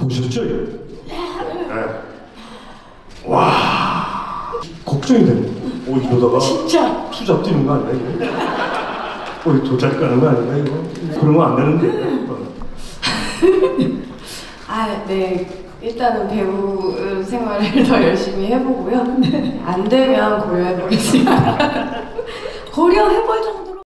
보셨죠? 네. 와. 걱정이 되네. 오, 이러다가 진짜 투잡 뛰는 거 아니야 이거? 오, 도착 가는 거 아니야 이거? 그러면 안 되는데. 아, 네. 일단은 배우 생활을 더 열심히 해보고요. 안 되면 고려해보겠습니다. 고려해볼 정도.